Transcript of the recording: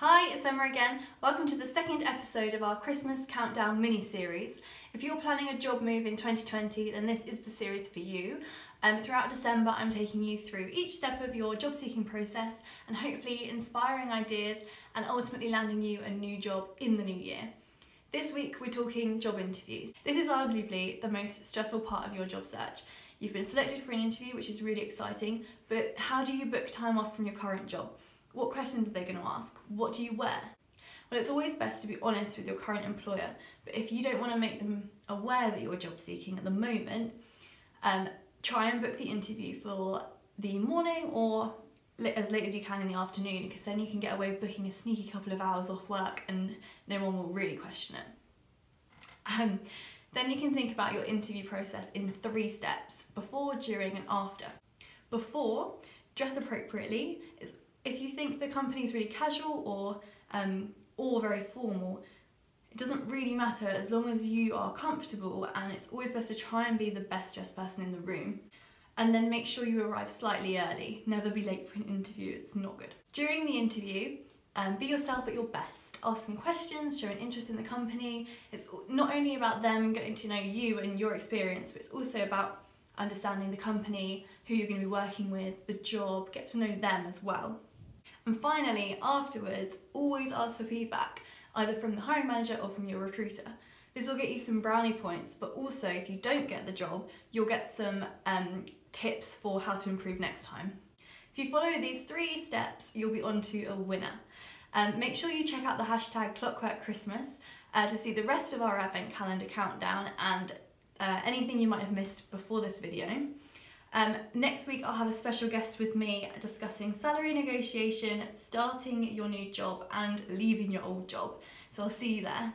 Hi, it's Emma again. Welcome to the second episode of our Christmas Countdown mini-series. If you're planning a job move in 2020, then this is the series for you. Throughout December, I'm taking you through each step of your job-seeking process and hopefully inspiring ideas and ultimately landing you a new job in the new year. This week, we're talking job interviews. This is arguably the most stressful part of your job search. You've been selected for an interview, which is really exciting, but how do you book time off from your current job? What questions are they going to ask? What do you wear? Well, it's always best to be honest with your current employer, but if you don't want to make them aware that you're job seeking at the moment, try and book the interview for the morning or as late as you can in the afternoon, because then you can get away with booking a sneaky couple of hours off work and no one will really question it. Then you can think about your interview process in three steps: before, during and after. Before, dress appropriately. If you think the company's really casual or very formal, it doesn't really matter as long as you are comfortable, and it's always best to try and be the best dressed person in the room. And then make sure you arrive slightly early. Never be late for an interview, it's not good. During the interview, be yourself at your best. Ask some questions, show an interest in the company. It's not only about them getting to know you and your experience, but it's also about understanding the company, who you're going to be working with, the job, get to know them as well. And finally, afterwards, always ask for feedback, either from the hiring manager or from your recruiter. This will get you some brownie points, but also if you don't get the job, you'll get some tips for how to improve next time. If you follow these three steps, you'll be onto a winner. Make sure you check out the hashtag ClockworkChristmas to see the rest of our advent calendar countdown and anything you might have missed before this video. Next week I'll have a special guest with me discussing salary negotiation, starting your new job and leaving your old job. So I'll see you there.